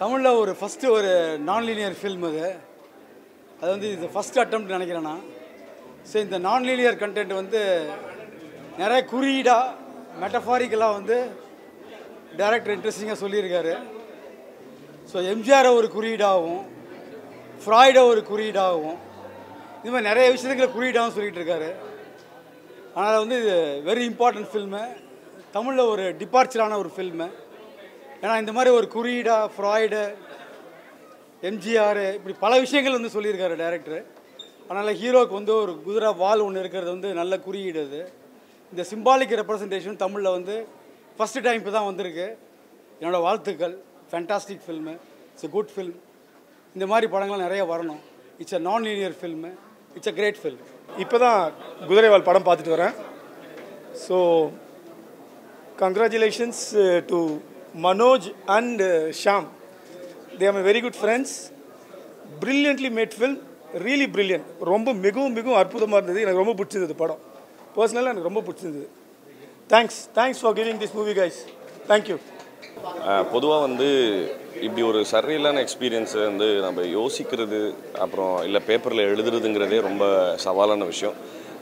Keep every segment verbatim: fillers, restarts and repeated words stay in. Tamil ஒரு first ஒரு non-linear film அது அது வந்து இது first attempt நினைக்கிறேன் நான் சோ இந்த non-linear content வந்து நிறைய குறியீடா metaphorically வந்து டைரக்டர் இன்ட்ரஸ்டிங்கா சொல்லி இருக்காரு சோ எம் ஜி ஆர் ஒரு குறியீடாவும் Freud ஒரு குறியீடாவும் இந்த மாதிரி நிறைய விஷயங்களை குறியீடாவும் சொல்லிட்டு இருக்காரு ஆனால வந்து இது very important film தமிழ்ல ஒரு departure ஆன ஒரு film I am ஒரு குறியீடா Freud, எம் ஜி ஆர் இப்படி பல விஷயங்கள் வந்து சொல்லி இருக்காரு டைரக்டர். அதனால ஹீரோக்கு வந்து ஒரு குதிரை வால் ஒன்னு இருக்குது வந்து நல்ல குறியீடு இது. இந்த symbolic representation தமிழ்ல வந்து first time இப்ப தான் வந்திருக்கு. என்னோட வாழ்த்துக்கள். Fantastic film. It's a good film. இந்த மாதிரி படங்கள் நிறைய வரணும். It's a non-linear film. It's a great film. இப்போ தான் குதிரை வால் படம் பார்த்துட்டு வரேன். So congratulations to Manoj and uh, Shyam, they are my very good friends. Brilliantly made film, really brilliant. Romba megum megum arpudama irundhathu enak romba pidichirundhathu padam. Personally enak romba pidichirundhathu. Thanks, thanks for giving this movie guys. Thank you. பொதுவா வந்து இப்படி ஒரு சர்ரியலான experience வந்து நம்ம யோசிக்கிறது அப்புறம் இல்ல பேப்பர்ல எழுதுறதுங்கறதே ரொம்ப சவாலான விஷயம்.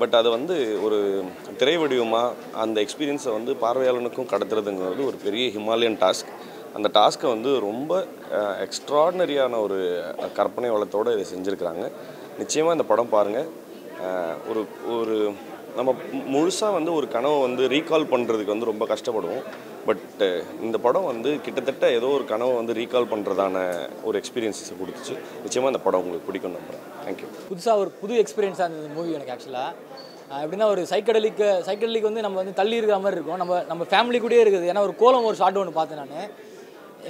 பட் அது வந்து ஒரு திரைவடிவமா அந்த எக்ஸ்பீரியன்ஸை வந்து பார்வையாளனுக்கும் கடத்துறதுங்கிறது ஒரு பெரிய ஹிமாலயன் டாஸ்க் அந்த டாஸ்க்கை வந்து ரொம்ப எக்ஸ்ட்ராடனரியான ஒரு கற்பனை வளத்தோடு இதை செஞ்சுருக்கிறாங்க நிச்சயமாக இந்த படம் பாருங்கள் ஒரு ஒரு நம்ம முழுசாக வந்து ஒரு கனவை வந்து ரீகால் பண்ணுறதுக்கு வந்து ரொம்ப கஷ்டப்படுவோம் பட் இந்த படம் வந்து கிட்டத்தட்ட ஏதோ ஒரு கனவை வந்து ரீகால் பண்ணுறதான ஒரு எக்ஸ்பீரியன்ஸை கொடுத்துச்சு நிச்சயமாக இந்த படம் உங்களுக்கு பிடிக்கும் நம்புகிறேன் தேங்க்யூ புதுசாக ஒரு புது எக்ஸ்பீரியன்ஸாக இருந்தது மூவி எனக்கு ஆக்சுவலாக எப்படின்னா ஒரு சைக்கடலிக்கு சைக்கடலிக்கு வந்து நம்ம வந்து தள்ளி இருக்கிற மாதிரி இருக்கும் நம்ம நம்ம ஃபேமிலி கூடயே இருக்குது ஏன்னா ஒரு கோலம் ஒரு ஷார்ட் ஒன்று பார்த்தேன் நான்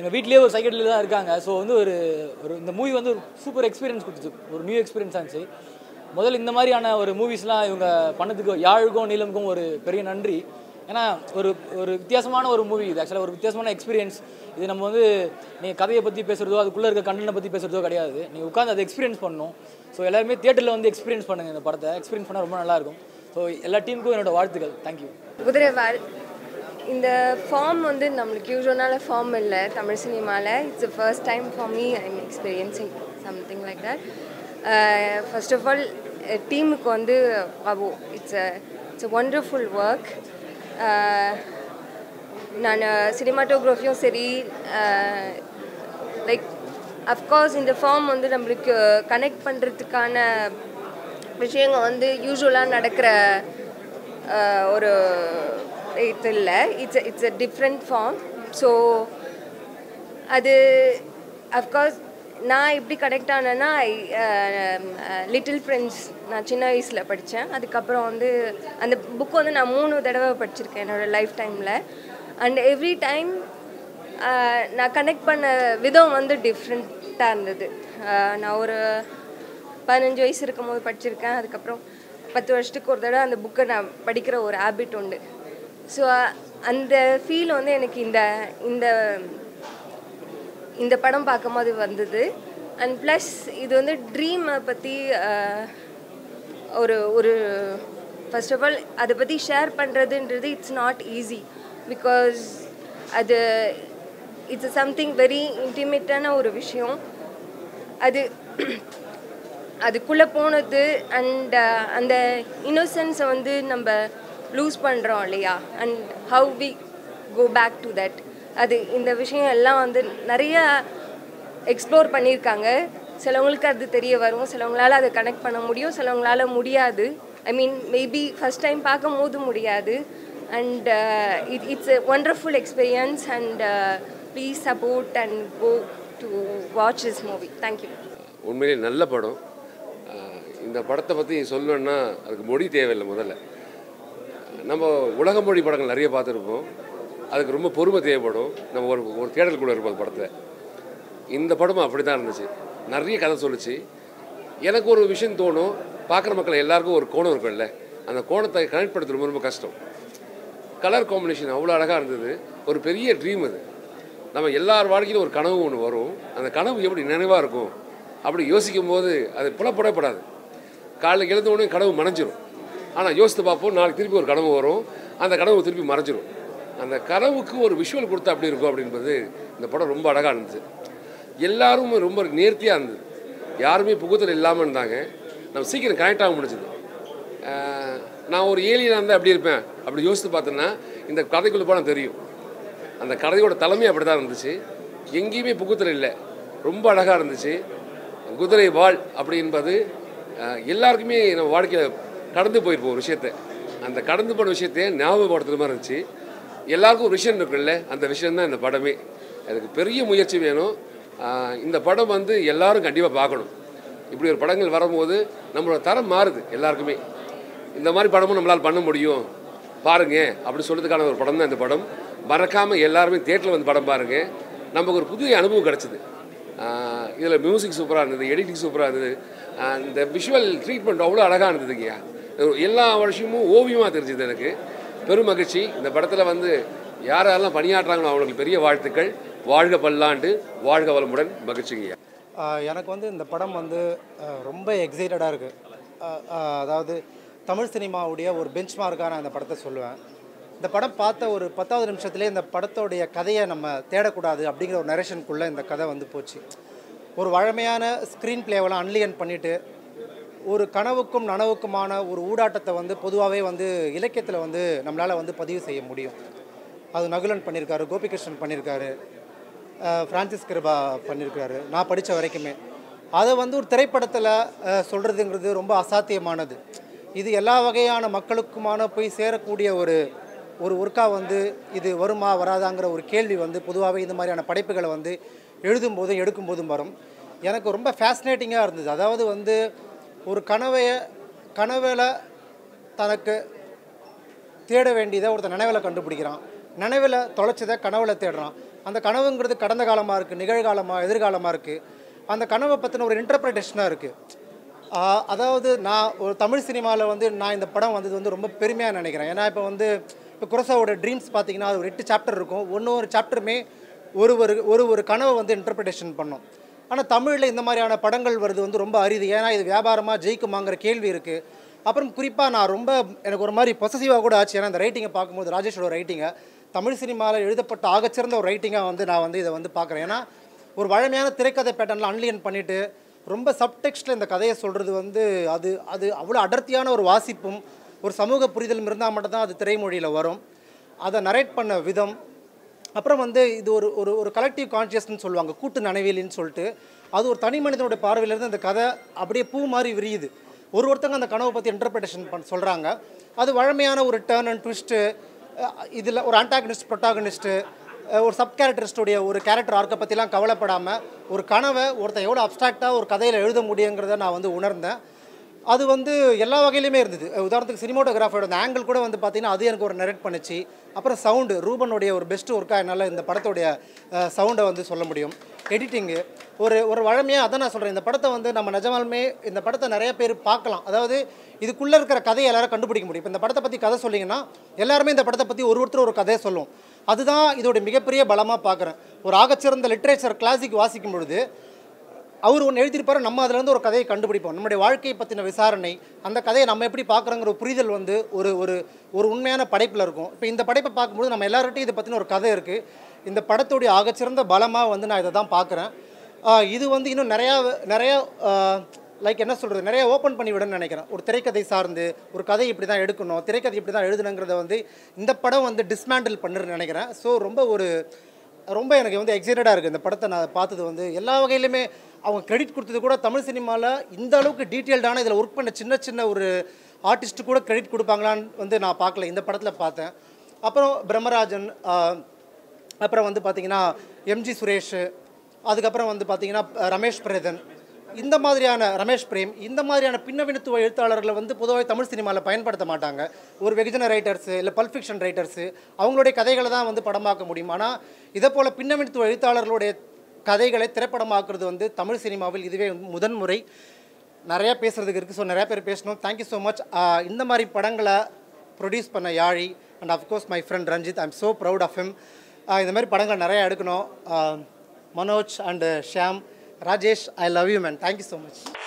எங்கள் வீட்டிலேயே ஒரு சைக்கடலில் தான் இருக்காங்க ஸோ வந்து ஒரு ஒரு இந்த மூவி வந்து ஒரு சூப்பர் எக்ஸ்பீரியன்ஸ் கொடுத்துச்சு ஒரு நியூ எக்ஸ்பீரியன்ஸாக இருந்துச்சு முதல்ல இந்த மாதிரியான ஒரு மூவிஸ்லாம் இவங்க பண்ணதுக்கு யாழுக்கும் நீளமுக்கும் ஒரு பெரிய நன்றி ஏன்னா ஒரு ஒரு வித்தியாசமான ஒரு மூவி இது ஆக்சுவலாக ஒரு வித்தியாசமான எக்ஸ்பீரியன்ஸ் இது நம்ம வந்து நீங்கள் கதையை பற்றி பேசுகிறதோ அதுக்குள்ளே இருக்க கண்டனை பற்றி பேசுகிறதோ கிடையாது நீங்கள் உட்காந்து அதை எக்ஸ்பீரியன்ஸ் பண்ணணும் ஸோ எல்லாருமே தியேட்டரில் வந்து எக்ஸ்பீரியன்ஸ் பண்ணுங்கள் இந்த படத்தை எக்ஸ்பீரியன்ஸ் பண்ணால் ரொம்ப நல்லாயிருக்கும் ஸோ எல்லா டீமுக்கும் என்னோட வாழ்த்துக்கள் தேங்க்யூ குதிரை வால் இந்த ஃபார்ம் வந்து நம்மளுக்கு யூஸ்வலான ஃபார்ம் இல்லை தமிழ் சினிமாவில் it's first time for me I am experiencing something like that first of all டீமுக்கு வந்து Babu it's it's a wonderful work நான் சினிமாட்டோகிராஃபியும் சரி லைக் அஃப்கோர்ஸ் இந்த ஃபார்ம் வந்து நம்மளுக்கு கனெக்ட் பண்ணுறதுக்கான விஷயங்கள் வந்து யூஸ்வலாக நடக்கிற ஒரு இது இல்லை it's it's a different form so அது அஃப்கோர்ஸ் நான் எப்படி கனெக்ட் ஆனேன்னா லிட்டில் ஃப்ரெண்ட்ஸ் நான் சின்ன வயசில் படித்தேன் அதுக்கப்புறம் வந்து அந்த புக் வந்து நான் மூணு தடவை படிச்சிருக்கேன் என்னோடய லைஃப் டைமில் அண்ட் எவ்ரி டைம் நான் கனெக்ட் பண்ண விதம் வந்து டிஃப்ரெண்ட்டாக இருந்தது நான் ஒரு பதினஞ்சு வயசு இருக்கும் போது படிச்சிருக்கேன் அதுக்கப்புறம் பத்து வருஷத்துக்கு ஒரு தடவை அந்த புக்கை நான் படிக்கிற ஒரு ஹேபிட் உண்டு ஸோ அந்த ஃபீல் வந்து எனக்கு இந்த இந்த இந்த படம் பார்க்கும்போது வந்தது அண்ட் ப்ளஸ் இது வந்து ட்ரீமை பற்றி ஒரு ஒரு ஃபர்ஸ்ட் ஆஃப் ஆல் அதை பற்றி ஷேர் பண்ணுறதுன்றது இட்ஸ் நாட் ஈஸி பிகாஸ் அது இட்ஸ் சம்திங் வெரி இன்டிமேட்டான ஒரு விஷயம் அது அதுக்குள்ளே போனது அண்ட் அந்த இன்னோசன்ஸை வந்து நம்ம லூஸ் பண்ணுறோம் இல்லையா and how we go back to that அது இந்த விஷயம் எல்லாம் வந்து நிறைய எக்ஸ்ப்ளோர் பண்ணியிருக்காங்க சிலவங்களுக்கு அது தெரிய வரும் சிலவங்களால் அதை கனெக்ட் பண்ண முடியும் சிலவங்களால் முடியாது I mean maybe first time பார்க்கும் போது முடியாது and it it's a wonderful experience and please support and go to watch this movie thank you உண்மையிலே நல்ல படம் இந்த படத்தை பற்றி சொல்லணுன்னா அதுக்கு மொழி தேவையில்லை முதல்ல நம்ம உலக மொழி படங்கள் நிறைய பார்த்துருப்போம் அதுக்கு ரொம்ப பொறுமை தேவைப்படும் நம்ம ஒரு ஒரு தேடல் கூட இருப்போம் படத்தில் இந்த படமும் அப்படி தான் இருந்துச்சு நிறைய கதை சொல்லிச்சு எனக்கு ஒரு விஷயம் தோணும் பார்க்குற மக்கள் எல்லாருக்கும் ஒரு கோணம் இருக்கும்ல அந்த கோணத்தை கனெக்ட் பண்ணுறது ரொம்ப ரொம்ப கஷ்டம் கலர் காம்பினேஷன் அவ்வளோ அழகாக இருந்தது ஒரு பெரிய ட்ரீம் அது நம்ம எல்லார் வாழ்க்கையிலும் ஒரு கனவு ஒன்று வரும் அந்த கனவு எப்படி நினைவாக இருக்கும் அப்படி யோசிக்கும் போது அது புலப்படப்படாது காலையில் எழுந்தோடனே கனவு மறைஞ்சிரும் ஆனால் யோசித்து பார்ப்போம் நாளைக்கு திருப்பி ஒரு கனவு வரும் அந்த கனவு திருப்பி மறைஞ்சிரும் அந்த கனவுக்கு ஒரு விஷுவல் கொடுத்தா அப்படி இருக்கும் அப்படின்றது இந்த படம் ரொம்ப அழகாக இருந்துச்சு எல்லாரும் ரொம்ப நேர்த்தியா இருந்தது. யாருமே புகுதல் இல்லாமல் இருந்தாங்க. நம்ம சீக்கிரம் கனெக்ட் ஆக முடிஞ்சது. நான் ஒரு ஏலியனாக இருந்தால் அப்படி இருப்பேன் அப்படி யோசித்து பார்த்தேன்னா இந்த கதைக்குள்ளே போனால் தெரியும். அந்த கதையோட தலைமை அப்படி தான் இருந்துச்சு. எங்கேயுமே புகுத்தல் இல்லை, ரொம்ப அழகாக இருந்துச்சு. குதிரை வாழ் அப்படி என்பது எல்லாருக்குமே நம்ம வாழ்க்கையில் கடந்து போயிருப்போம் ஒரு விஷயத்தை. அந்த கடந்து போன விஷயத்தையே ஞாபகப்படுத்துகிற மாதிரி இருந்துச்சு. எல்லாருக்கும் ஒரு விஷயம் இருக்குல்ல, அந்த விஷயந்தான் இந்த படமே. அதுக்கு பெரிய முயற்சி வேணும். இந்த படம் வந்து எல்லோரும் கண்டிப்பாக பார்க்கணும். இப்படி ஒரு படங்கள் வரும்போது நம்மளோட தரம் மாறுது. எல்லாருக்குமே இந்த மாதிரி படமும் நம்மளால் பண்ண முடியும் பாருங்கள் அப்படின்னு சொல்கிறதுக்கான ஒரு படம் தான் இந்த படம். மறக்காமல் எல்லாருமே தேட்டரில் வந்து படம் பாருங்கள். நமக்கு ஒரு புதிய அனுபவம் கிடச்சிது. இதில் மியூசிக் சூப்பராக இருந்தது, எடிட்டிங் சூப்பராக இருந்தது, இந்த விஷுவல் ட்ரீட்மெண்ட் அவ்வளோ அழகாக இருந்ததுங்கய்யா. எல்லா வருஷமும் ஓவியமாக தெரிஞ்சுது எனக்கு. பெரும் மகிழ்ச்சி. இந்த படத்தில் வந்து யாரெல்லாம் பணியாற்றாங்களோ அவங்களுக்கு பெரிய வாழ்த்துக்கள். வாழ்க பல்லாண்டு, வாழ்க வளமுடன். மகிழ்ச்சிங்கய்யா. எனக்கு வந்து இந்த படம் வந்து ரொம்ப எக்ஸைட்டடாக இருக்குது. அதாவது தமிழ் சினிமாவுடைய ஒரு பெஞ்ச் மார்க்காக நான் இந்த படத்தை சொல்லுவேன். இந்த படம் பார்த்த ஒரு பத்தாவது நிமிஷத்துலேயே இந்த படத்தோடைய கதையை நம்ம தேடக்கூடாது அப்படிங்கிற ஒரு நரேஷனுக்குள்ளே இந்த கதை வந்து போச்சு. ஒரு வழமையான ஸ்க்ரீன் பிளேவெல்லாம் அன்லியன் பண்ணிவிட்டு ஒரு கனவுக்கும் நனவுக்குமான ஒரு ஊடாட்டத்தை வந்து பொதுவாகவே வந்து இலக்கியத்தில் வந்து நம்மளால் வந்து பதிவு செய்ய முடியும். அது நகுலன் பண்ணியிருக்காரு, கோபிகிருஷ்ணன் பண்ணியிருக்காரு, ஃப்ரான்சிஸ் கிருபா பண்ணியிருக்காரு, நான் படித்த வரைக்குமே. அதை வந்து ஒரு திரைப்படத்தில் சொல்கிறதுங்கிறது ரொம்ப அசாத்தியமானது. இது எல்லா வகையான மக்களுக்குமான போய் சேரக்கூடிய ஒரு ஒரு ஒர்க்காக வந்து இது வருமா வராதாங்கிற ஒரு கேள்வி வந்து பொதுவாகவே இந்த மாதிரியான படைப்புகளை வந்து எழுதும்போதும் எடுக்கும்போதும் வரும். எனக்கு ரொம்ப ஃபேஸ்னேட்டிங்காக இருந்தது. அதாவது வந்து ஒரு கனவைய கனவில் தனக்கு தேட வேண்டியதை ஒருத்தர் நினைவில் கண்டுபிடிக்கிறான், நினைவில் தொலைச்சதை கனவில் தேடுறான். அந்த கனவுங்கிறது கடந்த காலமாக இருக்குது, நிகழ்காலமாக, எதிர்காலமாக இருக்குது. அந்த கனவை பற்றின ஒரு இன்டர்பிரேட்டேஷனாக இருக்குது. அதாவது நான் ஒரு தமிழ் சினிமாவில் வந்து நான் இந்த படம் வந்தது வந்து ரொம்ப பெருமையாக நினைக்கிறேன். ஏன்னா இப்போ வந்து இப்போ குரசாவோட ட்ரீம்ஸ் பார்த்திங்கன்னா அது ஒரு எட்டு சாப்டர் இருக்கும். ஒன்று ஒரு சாப்டருமே ஒரு ஒரு ஒரு கனவை வந்து இன்டர்பிரேட்டேஷன் பண்ணோம். ஆனால் தமிழில் இந்த மாதிரியான படங்கள் வருது வந்து ரொம்ப அரிது. ஏன்னா இது வியாபாரமாக ஜெயிக்குமாங்கிற கேள்வி இருக்குது. அப்புறம் குறிப்பாக நான் ரொம்ப எனக்கு ஒரு மாதிரி பொசசிவாக கூட ஆச்சு. ஏன்னா அந்த ரைட்டிங்கை பார்க்கும்போது ராஜேஷோட ரைட்டிங்கை தமிழ் சினிமாவில் எழுதப்பட்ட ஆகச்சிறந்த ஒரு ரைட்டிங்காக வந்து நான் வந்து இதை வந்து பார்க்குறேன். ஏன்னா ஒரு வழமையான திரைக்கதை பேட்டர்னில் அன்லியன் பண்ணிவிட்டு ரொம்ப சப்டெக்ஸ்டில் இந்த கதையை சொல்கிறது வந்து அது அது அவ்வளோ அடர்த்தியான ஒரு வாசிப்பும் ஒரு சமூக புரிதலும் இருந்தால் மட்டும்தான் அது திரைமொழியில் வரும். அதை நரேட் பண்ண விதம். அப்புறம் வந்து இது ஒரு ஒரு ஒரு கலெக்டிவ் கான்ஷியஸ்ன்னு சொல்லுவாங்க, கூட்டு நனவியலின்னு சொல்லிட்டு. அது ஒரு தனி மனிதனுடைய பார்வையிலேருந்து அந்த கதை அப்படியே பூ மாதிரி விரியுது. ஒரு ஒருத்தங்க அந்த கனவை பற்றி இன்டர்பிரேஷன் பண்ண சொல்கிறாங்க. அது வழமையான ஒரு டேர்ன் அண்ட் ட்விஸ்ட்டு. இதில் ஒரு ஆன்டாகனிஸ்ட், ப்ரொட்டாகனிஸ்ட்டு, ஒரு சப் கேரக்டரிஸ்டுடைய ஒரு கேரக்டர் ஆர்க்கை பற்றிலாம் கவலைப்படாமல் ஒரு கனவை ஒருத்தன் எவ்வளோ அப்ட்ராக்டாக ஒரு கதையில் எழுத முடியுங்கிறத நான் வந்து உணர்ந்தேன். அது வந்து எல்லா வகையிலையுமே இருந்தது. உதாரணத்துக்கு சினிமோட்டோகிராஃபரோட அந்த ஆங்கிள் கூட வந்து பார்த்திங்கன்னா அது எனக்கு ஒரு நரேட் பண்ணிச்சு. அப்புறம் சவுண்டு, ரூபனுடைய ஒரு பெஸ்ட் ஒர்க்காக என்னால் இந்த படத்தோடைய சவுண்டை வந்து சொல்ல முடியும். எடிட்டிங்கு ஒரு ஒரு வழமையாக அதை நான் சொல்கிறேன். இந்த படத்தை வந்து நம்ம நிஜமாலுமே இந்த படத்தை நிறைய பேர் பார்க்கலாம். அதாவது இதுக்குள்ளே இருக்கிற கதையை எல்லோரும் கண்டுபிடிக்க முடியும். இப்போ இந்த படத்தை பற்றி கதை சொல்லிங்கன்னா எல்லாருமே இந்த படத்தை பற்றி ஒரு ஒருத்தர் ஒரு கதையை சொல்லும். அதுதான் இதோடைய மிகப்பெரிய பலமாக பார்க்குறேன். ஒரு ஆகச்சிறந்த லிட்ரேச்சர் கிளாசிக் வாசிக்கும் பொழுது அவர் ஒன்று எழுதியிருப்பார், நம்ம அதிலேருந்து ஒரு கதையை கண்டுபிடிப்போம். நம்முடைய வாழ்க்கையை பற்றின விசாரணை, அந்த கதையை நம்ம எப்படி பார்க்குறோங்கிற புரிதல் வந்து ஒரு ஒரு ஒரு உண்மையான படைப்பில் இருக்கும். இப்போ இந்த படைப்பை பார்க்கும்போது நம்ம எல்லார்கிட்டையும் இதை பற்றின ஒரு கதை இருக்குது. இந்த படத்துடைய ஆகச்சிறந்த பலமாக வந்து நான் இதை தான் பார்க்குறேன். இது வந்து இன்னும் நிறையா நிறையா லைக் என்ன சொல்கிறது, நிறையா ஓப்பன் பண்ணி விடணும்னு நினைக்கிறேன். ஒரு திரைக்கதை சார்ந்து ஒரு கதை இப்படி தான் எடுக்கணும், திரைக்கதை இப்படி தான் எழுதணுங்கிறத வந்து இந்த படம் வந்து டிஸ்மேண்டில் பண்ணுறேன்னு நினைக்கிறேன். ஸோ ரொம்ப ஒரு ரொம்ப எனக்கு வந்து எக்ஸைட்டடாக இருக்குது இந்த படத்தை நான் பார்த்தது வந்து. எல்லா வகையிலுமே அவங்க கிரெடிட் கொடுத்தது கூட தமிழ் சினிமாவில் இந்த அளவுக்கு டீட்டெயில்டான இதில் ஒர்க் பண்ண சின்ன சின்ன ஒரு ஆர்டிஸ்ட்டு கூட கிரெடிட் கொடுப்பாங்களான்னு வந்து நான் பார்க்கல, இந்த படத்தில் பார்த்தேன். அப்புறம் பிரம்மராஜன், அப்புறம் வந்து பார்த்திங்கன்னா எம்ஜி சுரேஷ், அதுக்கப்புறம் வந்து பார்த்திங்கன்னா ரமேஷ் பிரேதன், இந்த மாதிரியான ரமேஷ் பிரேம், இந்த மாதிரியான பின்னவினத்துவ எழுத்தாளர்களை வந்து பொதுவாக தமிழ் சினிமாவில் பயன்படுத்த மாட்டாங்க. ஒரு வெகுஜன ரைட்டர்ஸு இல்லை பல்ப் ஃபிக்ஷன் ரைட்டர்ஸு அவங்களுடைய கதைகளை தான் வந்து படமாக்க முடியும். ஆனால் இதை போல் பின்னவினத்துவ எழுத்தாளர்களுடைய கதைகளை திரைப்படமாக்குறது வந்து தமிழ் சினிமாவில் இதுவே முதன்முறை. நிறையா பேசுகிறதுக்கு இருக்குது. ஸோ நிறையா பேர் பேசணும். Thank you so much. இந்த மாதிரி படங்களை ப்ரொடியூஸ் பண்ண Yaazhi and of course my friend Ranjith, I am so proud of him. இந்த மாதிரி படங்களை நிறையா எடுக்கணும். Manoj and Shyam, Rajesh, I love you, man. Thank you so much.